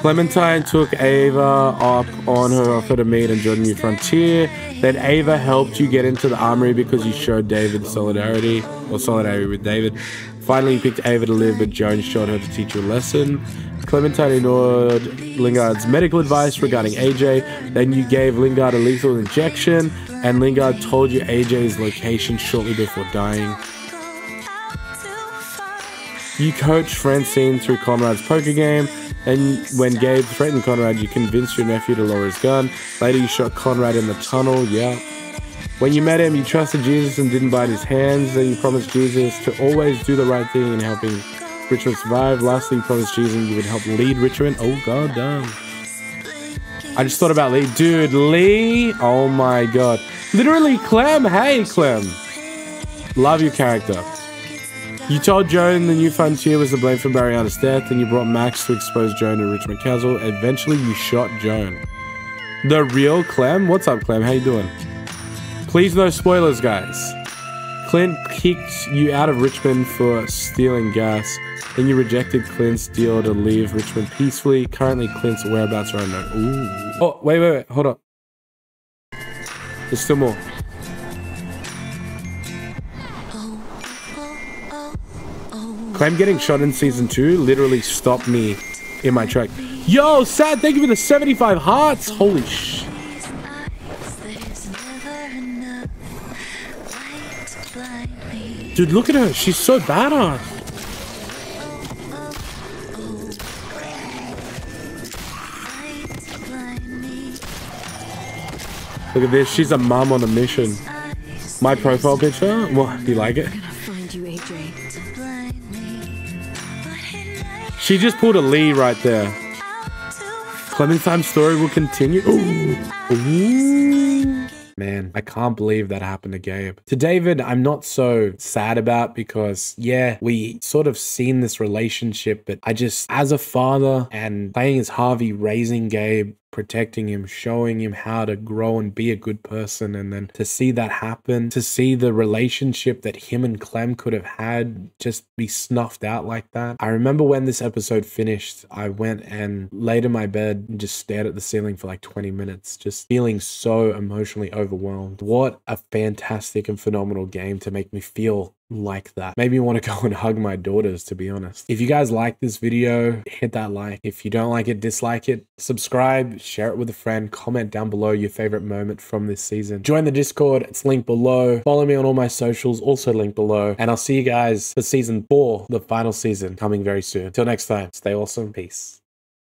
Clementine took Ava up on her offer to meet and join New Frontier. Then Ava helped you get into the armory because you showed David solidarity with David. Finally, you picked Ava to live, but Joan showed her to teach you a lesson. Clementine ignored Lingard's medical advice regarding AJ. Then you gave Lingard a lethal injection, and Lingard told you AJ's location shortly before dying. You coached Francine through Conrad's poker game, and when Gabe threatened Conrad, you convinced your nephew to lower his gun. Later, you shot Conrad in the tunnel, yeah. When you met him, you trusted Jesus and didn't bite his hands. Then you promised Jesus to always do the right thing in helping Richmond survive. Lastly, you promised Jesus you would help lead Richmond. Oh, god damn. I just thought about Lee. Dude, Lee! Oh my god. Literally, Clem! Hey, Clem! Love your character. You told Joan the New Frontier was to blame for Mariana's death, and you brought Max to expose Joan to Richmond Castle. Eventually, you shot Joan. The real Clem? What's up, Clem? How you doing? Please, no spoilers, guys. Clint kicked you out of Richmond for stealing gas, and you rejected Clint's deal to leave Richmond peacefully. Currently, Clint's whereabouts are unknown. Ooh. Oh, wait. Hold on. There's still more. Clem getting shot in season 2 literally stopped me in my track. Yo, Sad, thank you for the 75 hearts. Holy sh. Dude, look at her. She's so badass. Look at this. She's a mom on a mission. My profile picture. What? Do you like it? She just pulled a Lee right there. Clementine's story will continue. Ooh. Ooh. Man, I can't believe that happened to Gabe. To David, I'm not so sad about because, yeah, we sort of seen this relationship, but I just, as a father and playing as Harvey, raising Gabe, protecting him, showing him how to grow and be a good person, and then to see that happen, to see the relationship that him and Clem could have had just be snuffed out like that. I remember when this episode finished, I went and laid in my bed and just stared at the ceiling for like 20 minutes, just feeling so emotionally overwhelmed. What a fantastic and phenomenal game to make me feel like that. Made me want to go and hug my daughters, to be honest. If you guys like this video, hit that like. If you don't like it, dislike it. Subscribe, share it with a friend, comment down below your favorite moment from this season. Join the Discord, it's linked below. Follow me on all my socials, also linked below. And I'll see you guys for season 4, the final season, coming very soon. Till next time, stay awesome, peace.